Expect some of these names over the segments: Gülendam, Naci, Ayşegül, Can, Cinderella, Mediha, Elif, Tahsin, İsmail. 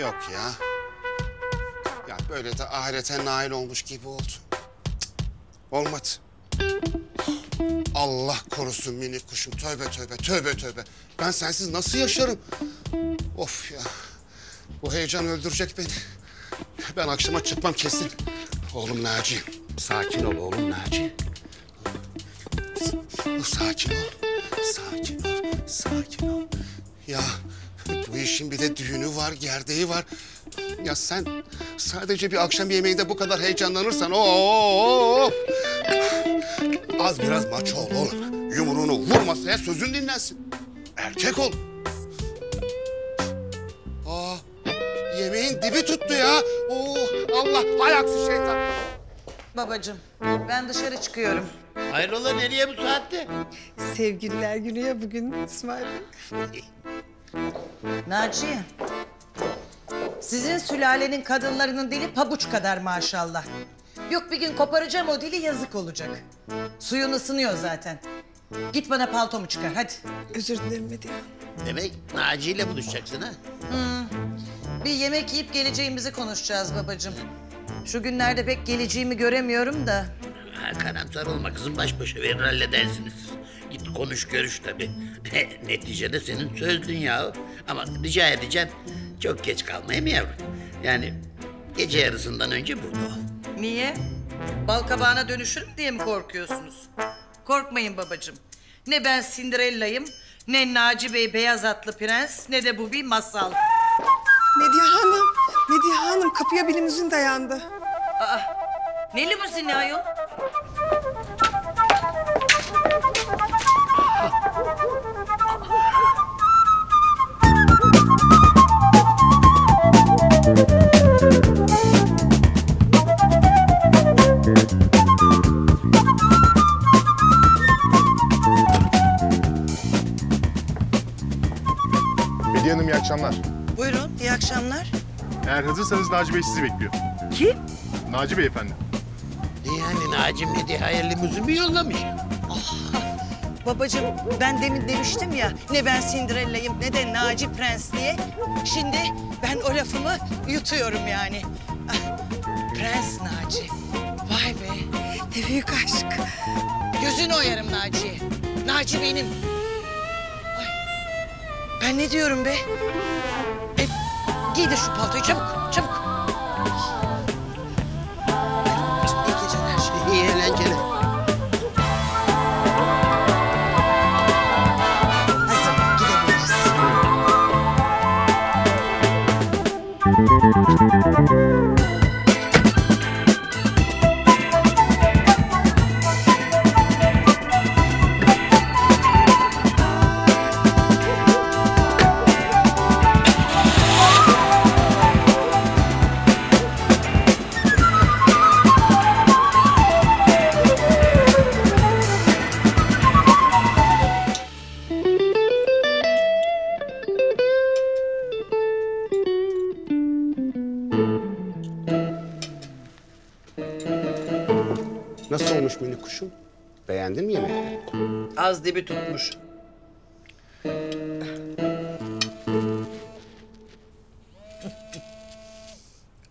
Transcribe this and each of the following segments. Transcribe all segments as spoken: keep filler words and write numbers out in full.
Yok ya. Ya böyle de ahirete nail olmuş gibi oldu. Cık. Olmadı. Allah korusun minik kuşum. Tövbe tövbe, tövbe tövbe. Ben sensiz nasıl yaşarım? Of ya. Bu heyecan öldürecek beni. Ben akşama çıkmam kesin. Oğlum Naci. Sakin ol oğlum Naci. Sakin ol. Sakin ol. Sakin ol. Ya bu işin bir de düğünü var, gerdeği var. Ya sen sadece bir akşam yemeğinde bu kadar heyecanlanırsan... Oo! Az biraz maç ol oğlum. Yumruğunu vur masaya, sözün dinlensin. Erkek ol. Aa, yemeğin dibi tuttu ya. Oo, Allah ayaksız şeytan. Babacığım, ben dışarı çıkıyorum. Hayrola, nereye bu saatte? Sevgililer günü ya bugün İsmail Bey. Naci, sizin sülalenin kadınlarının dili pabuç kadar maşallah. Yok bir gün koparacağım o dili, yazık olacak. Suyun ısınıyor zaten. Git bana paltomu çıkar hadi. Özür dilerim Mediha. Demek Naci ile buluşacaksın ha? Hmm. Bir yemek yiyip geleceğimizi konuşacağız babacığım. Şu günlerde pek geleceğimi göremiyorum da. Ha, karamsar olma kızım, baş başa verir halledersiniz. Git konuş görüş tabii. Neticede senin sözdün ya. Ama rica edeceğim, çok geç kalmayayım yavrum. Yani gece yarısından önce burada ol. Niye? Balkabağına dönüşürüm diye mi korkuyorsunuz? Korkmayın babacığım. Ne ben Cinderella'yım, ne Naci Bey beyaz atlı prens, ne de bu bir masal. Mediha Hanım, Mediha Hanım kapıya bir limuzin dayandı. Aa, ne limuzini ayol? Mediha Hanım iyi akşamlar. Buyurun, iyi akşamlar. Eğer hazırsanız Naci Bey sizi bekliyor. Kim? Naci Bey efendi. Yani Naci Mediha'ya limuzin mi yollamış? Oh. Babacığım, ben demin demiştim ya, ne ben Cinderella'yım ne de Naci Prens diye. Şimdi ben o lafımı yutuyorum yani. Ah, Prens Naci, vay be, ne büyük aşk. Gözünü oyarım Naci'ye, Naci benim. Ay, ben ne diyorum be? E, giy de şu paltoyu çabuk, çabuk. İyi geceler. İyi eğlenceler. Nasıl olmuş minik kuşum? Beğendin mi yemeği? Az dibi tutmuş.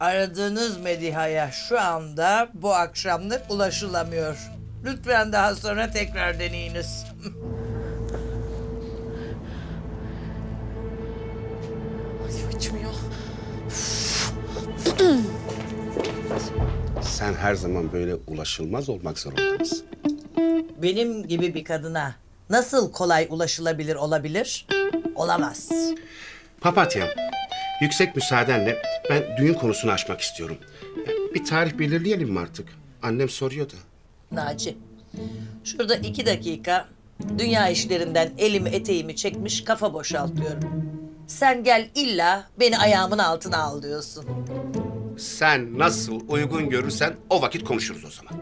Aradığınız Mediha'ya şu anda bu akşamlık ulaşılamıyor. Lütfen daha sonra tekrar deneyiniz. Ay açmıyor. Sen her zaman böyle ulaşılmaz olmak zorundasın. Benim gibi bir kadına nasıl kolay ulaşılabilir olabilir? Olamaz. Papatya'm, yüksek müsaadenle ben düğün konusunu açmak istiyorum. Bir tarih belirleyelim mi artık? Annem soruyor da. Naci, şurada iki dakika dünya işlerinden elimi eteğimi çekmiş kafa boşaltıyorum. Sen gel illa beni ayağımın altına al diyorsun. Sen nasıl uygun görürsen o vakit konuşuruz o zaman.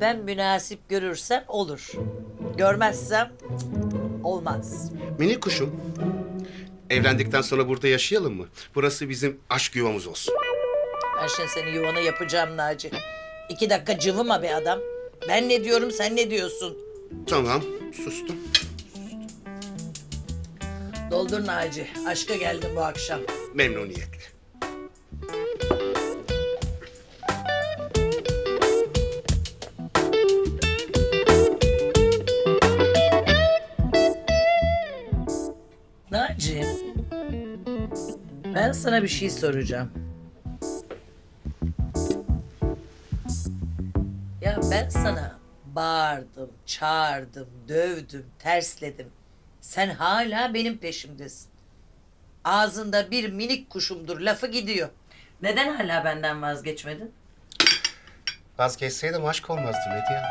Ben münasip görürsem olur. Görmezsem olmaz. Minik kuşum, evlendikten sonra burada yaşayalım mı? Burası bizim aşk yuvamız olsun. Ben şimdi seni yuvana yapacağım Naci. İki dakika cıvıma be adam. Ben ne diyorum, sen ne diyorsun? Tamam, sustum. Sustum. Doldur Naci, aşka geldim bu akşam. Memnuniyetle. Ben sana bir şey soracağım. Ya ben sana bağırdım, çağırdım, dövdüm, tersledim. Sen hala benim peşimdesin. Ağzında bir minik kuşumdur lafı gidiyor. Neden hala benden vazgeçmedin? Vazgeçseydim aşk olmazdı Mediha.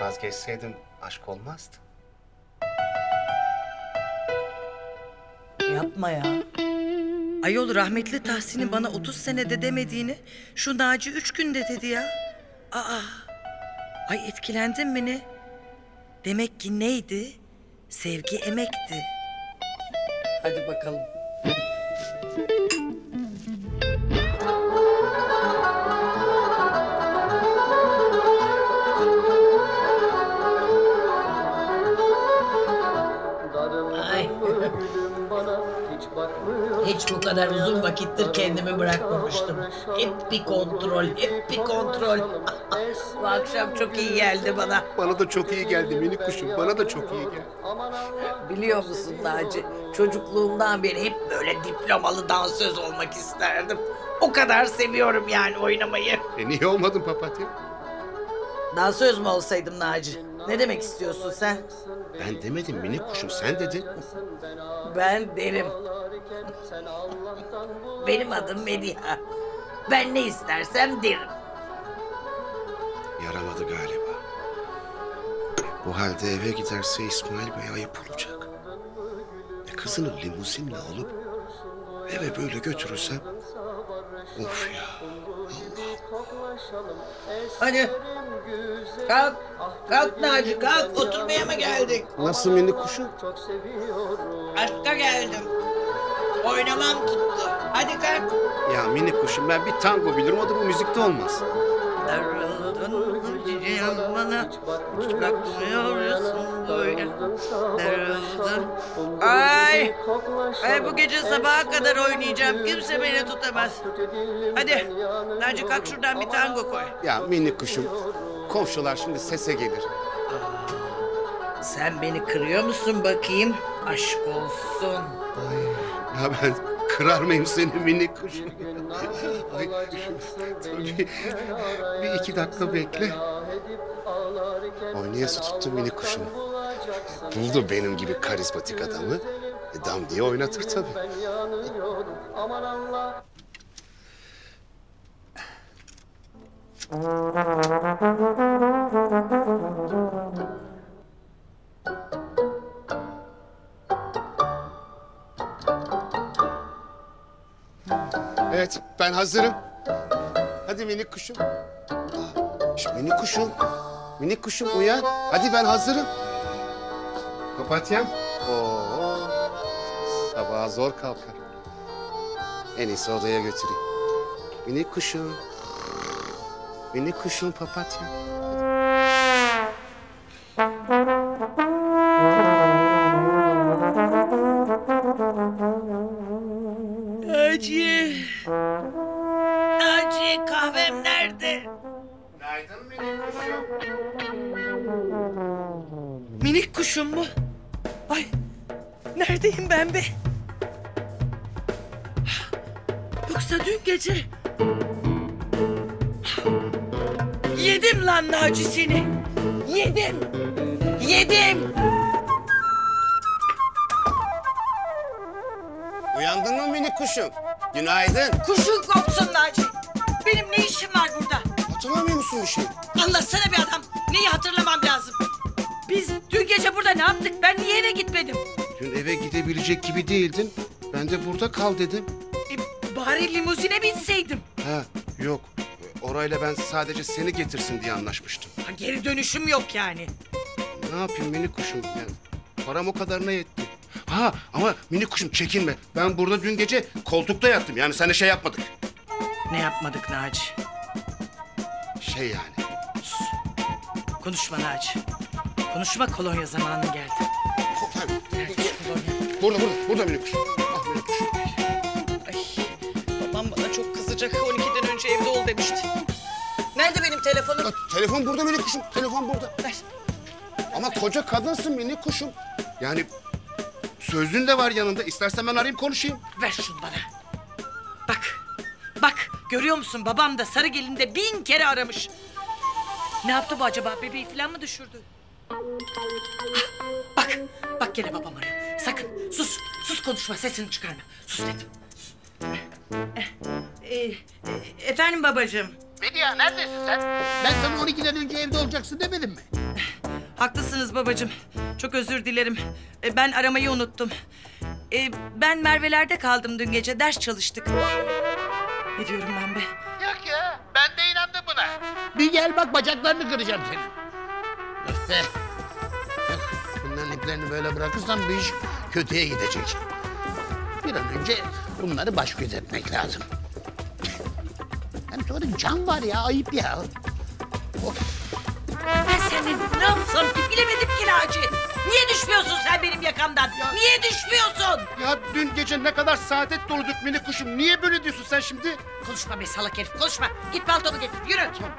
Vazgeçseydim aşk olmazdı. Yapma ya. Ayol rahmetli Tahsin'in bana otuz senede demediğini şu Naci üç günde dedi ya. Aa. Ay etkilendin mi ne? Demek ki neydi? Sevgi emekti. Hadi bakalım. Ay. Hiç bu kadar uzun vakittir kendimi bırakmamıştım. Hep bir kontrol, hep bir kontrol. Bu akşam çok iyi geldi bana. Bana da çok iyi geldi minik kuşum, bana da çok iyi geldi. Biliyor musun Naci, çocukluğumdan beri hep böyle diplomalı dansöz olmak isterdim. O kadar seviyorum yani oynamayı. E niye olmadın papatya? Dansöz mü olsaydım Naci? Ne demek istiyorsun sen? Ben demedim minik kuşum, sen dedin. Ben derim. Benim adım Mediha. Ben ne istersem derim. Yaramadı galiba. Bu halde eve giderse İsmail Bey'e ayıp olacak. E kızını limuzinle alıp eve böyle götürürsem... Of ya. Allah. Hadi. Kalk. Kalk Naci kalk. Oturmaya mı geldik? Nasıl minik kuşum? Aşka geldim. Oynamam tuttu. Hadi kalk. Ya minik kuşum ben bir tango bilirim. O da bu müzikte olmaz. Darıldın cici yanmana, hiç bakmıyorsun böyle. Darıldın. Ay, ay bu gece sabaha kadar oynayacağım. Kimse beni tutamaz. Hadi, Naci kalk şuradan bir tango koy. Ya minik kuşum, komşular şimdi sese gelir. Aa, sen beni kırıyor musun bakayım? Aşk olsun. Ay, ya ben... Kırar mıyım seni minik kuşum? Ay, tabii. Bir iki dakika bekle. Oynayası tuttum minik kuşumu. Buldu benim gibi karizmatik adamı. E, dam diye oynatır tabii. Evet, ben hazırım. Hadi minik kuşum. Aa, minik kuşum, minik kuşum uyan. Hadi ben hazırım. Papatyam. Oo, sabaha zor kalkar. En iyisi odaya götüreyim. Minik kuşum, minik kuşum papatyam. Minik kuşum mu? Ay, neredeyim ben be? Yoksa dün gece... Yedim lan Naci seni. Yedim. Yedim. Uyandın mı minik kuşum? Günaydın. Kuşun kopsun Naci. Benim ne işim var burada? Hatırlamıyor musun bir şey? Anlatsana bir adam. Neyi hatırlamam lazım? Biz dün gece burada ne yaptık? Ben niye eve gitmedim? Dün eve gidebilecek gibi değildin. Ben de burada kal dedim. E, bari limuzine binseydim. Ha, yok. Orayla ben sadece seni getirsin diye anlaşmıştım. Ha, geri dönüşüm yok yani. Ne yapayım minik kuşum? Yani param o kadarına yetti. Ha ama minik kuşum çekinme. Ben burada dün gece koltukta yattım. Yani seninle şey yapmadık. Ne yapmadık Naci? Şey yani. Sus. Konuşma Naci. Konuşma kolonya zamanı geldi. Nerede kolonya? Burada, burada, burada minik kuşum. Ah minik kuşum. Ay, babam bana çok kızacak. on ikiden önce evde ol demişti. Nerede benim telefonum? Ya, telefon burada minik kuşum, telefon burada. Ver. Ama koca kadınsın minik kuşum. Yani sözün de var yanında. İstersen ben arayayım konuşayım. Ver şunu bana. Görüyor musun, babam da sarı gelin de bin kere aramış. Ne yaptı bu acaba? Bebeği falan mı düşürdü? Ah, bak, bak gene babam arıyor. Sakın, sus, sus konuşma, sesini çıkarma. Sus dedim. Sus. E, e, efendim babacığım. Mediha, neredesin sen? Ben sana on ikiden önce evde olacaksın demedim mi? Haklısınız babacığım. Çok özür dilerim. E, ben aramayı unuttum. E, ben Merve'lerde kaldım dün gece, ders çalıştık. Ne diyorum ben be? Yok ya, ben de inandım buna. Bir gel bak, bacaklarını kıracağım senin. Neyse. Bunların iplerini böyle bırakırsam bu iş kötüye gidecek. Bir an önce bunları baş göz etmek lazım. Hem sonra Can var ya, ayıp ya. Of. Ben senin ne yapsam ki bilemedim ki Naci. Niye düşmüyorsun sen benim yakamdan? Ya, niye düşmüyorsun? Ya dün gece ne kadar saadet doluduk minik kuşum. Niye böyle diyorsun sen şimdi? Konuşma be salak herif, konuşma. Git baltonu getir, yürü. Tamam.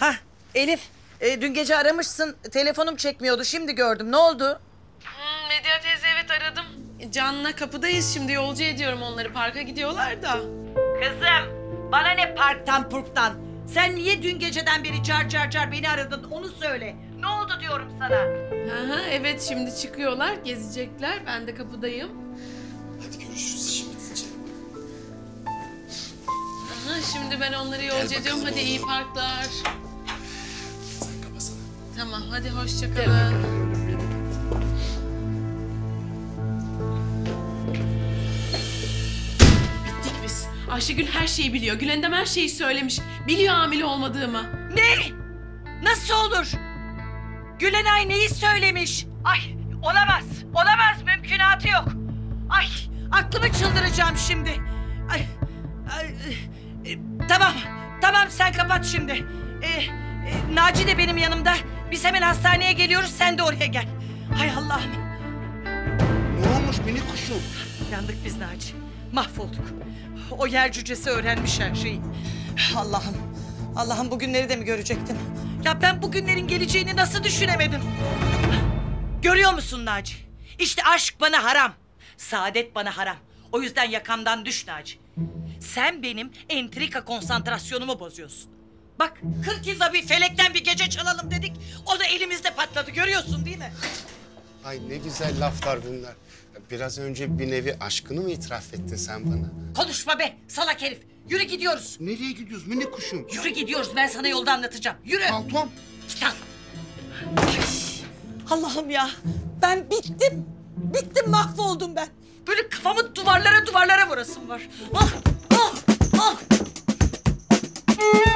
Hah Elif, e, dün gece aramışsın. Telefonum çekmiyordu, şimdi gördüm. Ne oldu? Hmm, Mediha teyze evet aradım. Can'la kapıdayız şimdi. Yolcu ediyorum onları, parka gidiyorlar da. Kızım, bana ne parktan purktan? Sen niye dün geceden beri çar çar çar beni aradın, onu söyle. Ne oldu diyorum sana? Aha, evet şimdi çıkıyorlar, gezecekler. Ben de kapıdayım. Hadi görüşürüz şimdi. Aha, şimdi ben onları yolcu ediyorum. Hadi iyi parklar. Sen kapasana. Tamam, hadi hoşça kalın. Ayşegül her şeyi biliyor. Gülendam her şeyi söylemiş. Biliyor hamile olmadığımı. Ne? Nasıl olur? Gülenay neyi söylemiş? Ay olamaz. Olamaz. Mümkünatı yok. Ay aklımı çıldıracağım şimdi. Ay, ay, e, tamam. Tamam sen kapat şimdi. E, e, Naci de benim yanımda. Biz hemen hastaneye geliyoruz. Sen de oraya gel. Hay Allah'ım. Ne olmuş minik kuşum? Yandık biz Naci. Mahvolduk. O yer cücesi öğrenmiş her şeyi. Allah'ım, Allah'ım bu günleri de mi görecektim? Ya ben bu günlerin geleceğini nasıl düşünemedim? Görüyor musun Naci? İşte aşk bana haram, saadet bana haram. O yüzden yakamdan düş Naci. Sen benim entrika konsantrasyonumu bozuyorsun. Bak, kırk yılda bir felekten bir gece çalalım dedik. O da elimizde patladı, görüyorsun değil mi? Ay ne güzel laflar bunlar. Biraz önce bir nevi aşkını mı itiraf ettin sen bana? Konuşma be salak herif. Yürü gidiyoruz. Nereye gidiyoruz minik kuşum? Yürü gidiyoruz. Ben sana yolda anlatacağım. Yürü. Tamam. Git al. Allah'ım ya. Ben bittim. Bittim, mahvoldum ben. Böyle kafamı duvarlara duvarlara vurasım var. Ah, ah, ah.